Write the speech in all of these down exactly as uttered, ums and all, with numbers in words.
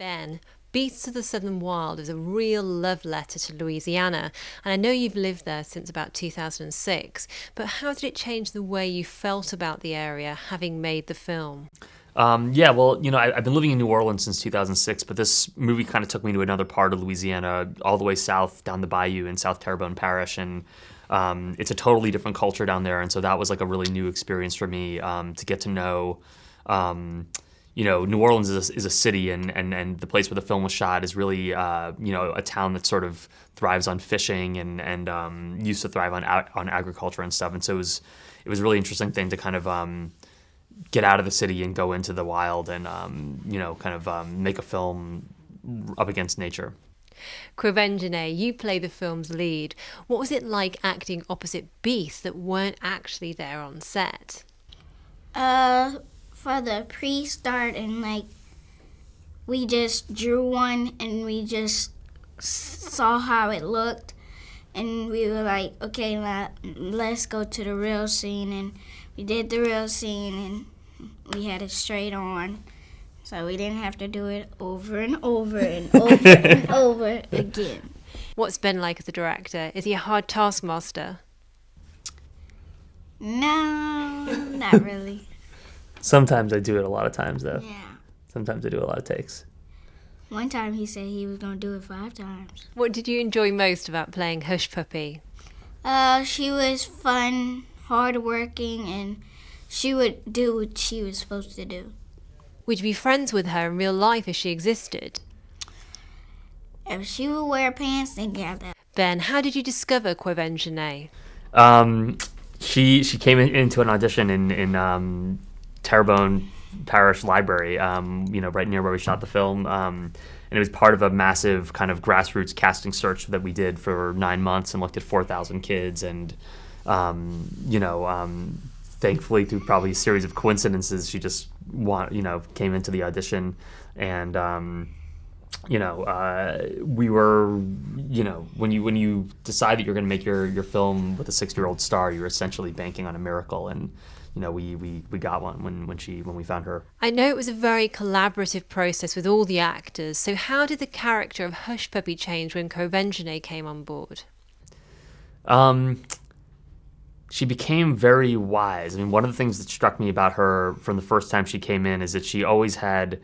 Ben, Beasts of the Southern Wild is a real love letter to Louisiana, and I know you've lived there since about two thousand six, but how did it change the way you felt about the area having made the film? Um, yeah, well, you know, I, I've been living in New Orleans since two thousand six, but this movie kind of took me to another part of Louisiana, all the way south down the bayou in South Terrebonne Parish, and um, it's a totally different culture down there, and so that was like a really new experience for me um, to get to know. Um, You know, New Orleans is a, is a city, and, and, and the place where the film was shot is really, uh, you know, a town that sort of thrives on fishing and, and um, used to thrive on on agriculture and stuff. And so it was, it was a really interesting thing to kind of um, get out of the city and go into the wild and, um, you know, kind of um, make a film up against nature. Quvenzhané, you play the film's lead. What was it like acting opposite beasts that weren't actually there on set? Uh... For the pre-start, and like we just drew one and we just saw how it looked, and we were like, okay, let's go to the real scene, and we did the real scene and we had it straight on, so we didn't have to do it over and over and over and over again. What's Ben like as a director? Is he a hard taskmaster? No, not really. Sometimes I do it a lot of times, though. Yeah. Sometimes I do a lot of takes. One time he said he was going to do it five times. What did you enjoy most about playing Hush Puppy? Uh, she was fun, hardworking, and she would do what she was supposed to do. Would you be friends with her in real life if she existed? If she would wear pants together. Ben, how did you discover Quvenzhané? Um, she she came in, into an audition in... in um, Terrebonne Parish Library, um, you know, right near where we shot the film, um, and it was part of a massive kind of grassroots casting search that we did for nine months and looked at four thousand kids, and um, you know, um, thankfully through probably a series of coincidences, she just want, you know came into the audition, and um, you know, uh, we were, you know, when you when you decide that you're going to make your your film with a six-year-old star, you're essentially banking on a miracle, and. You know, we, we, we got one when, when she when we found her. I know it was a very collaborative process with all the actors. So how did the character of Hush Puppy change when Quvenzhané came on board? Um, she became very wise. I mean, one of the things that struck me about her from the first time she came in is that she always had,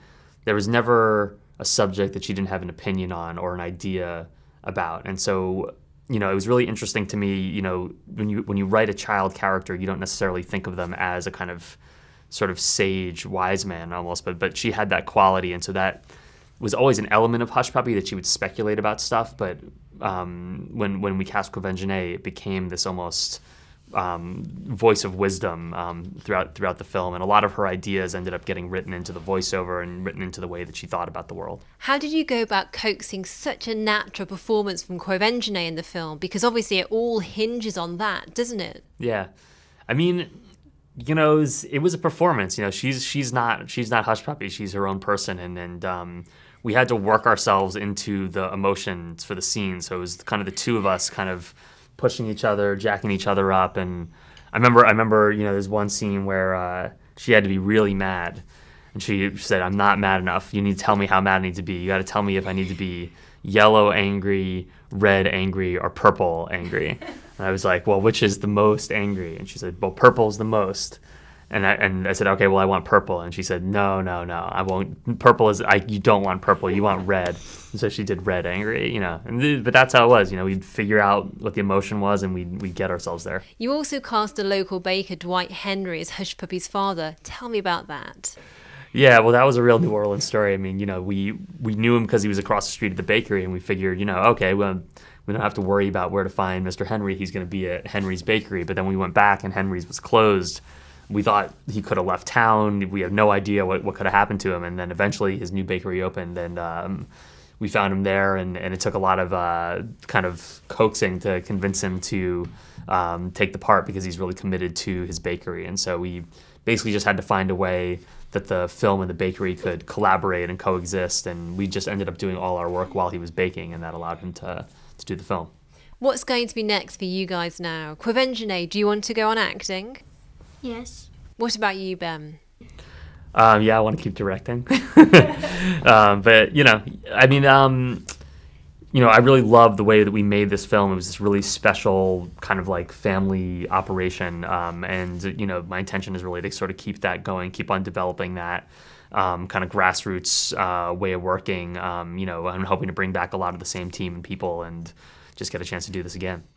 there was never a subject that she didn't have an opinion on or an idea about. And so you know, it was really interesting to me, you know, when you when you write a child character, you don't necessarily think of them as a kind of sort of sage, wise man almost, but but she had that quality, and so that was always an element of Hush Puppy, that she would speculate about stuff, but um, when, when we cast Quvenzhané, it became this almost um, voice of wisdom um, throughout, throughout the film, and a lot of her ideas ended up getting written into the voiceover and written into the way that she thought about the world. How did you go about coaxing such a natural performance from Quvenzhané in the film? Because obviously it all hinges on that, doesn't it? Yeah. I mean, you know, it was, it was a performance. You know, she's, she's, not, she's not Hush Puppy, she's her own person, and, and um, we had to work ourselves into the emotions for the scene, so it was kind of the two of us kind of pushing each other, jacking each other up, and I remember, I remember, you know, there's one scene where uh, she had to be really mad, and she said, "I'm not mad enough. You need to tell me how mad I need to be. You got to tell me if I need to be yellow angry, red angry, or purple angry." And I was like, "Well, which is the most angry?" And she said, "Well, purple's the most." And I and I said, "Okay, well, I want purple." And she said, "No, no, no, I won't. Purple is I. You don't want purple. You want red." And so she did red angry, you know. And but that's how it was, you know. We'd figure out what the emotion was, and we'd we'd get ourselves there. You also cast a local baker, Dwight Henry, as Hush Puppy's father. Tell me about that. Yeah, well, that was a real New Orleans story. I mean, you know, we we knew him because he was across the street at the bakery, and we figured, you know, okay, well, we don't have to worry about where to find Mister Henry. He's going to be at Henry's Bakery. But then we went back, and Henry's was closed. We thought he could have left town. We have no idea what, what could have happened to him. And then eventually his new bakery opened, and um, we found him there. And, and it took a lot of uh, kind of coaxing to convince him to um, take the part, because he's really committed to his bakery. And so we basically just had to find a way that the film and the bakery could collaborate and coexist. And we just ended up doing all our work while he was baking, and that allowed him to, to do the film. What's going to be next for you guys now? Quvenzhané, do you want to go on acting? Yes. What about you, Ben? Um, yeah, I want to keep directing. um, but, you know, I mean, um, you know, I really love the way that we made this film. It was this really special kind of like family operation. Um, and, you know, my intention is really to sort of keep that going, keep on developing that um, kind of grassroots uh, way of working. Um, you know, I'm hoping to bring back a lot of the same team and people and just get a chance to do this again.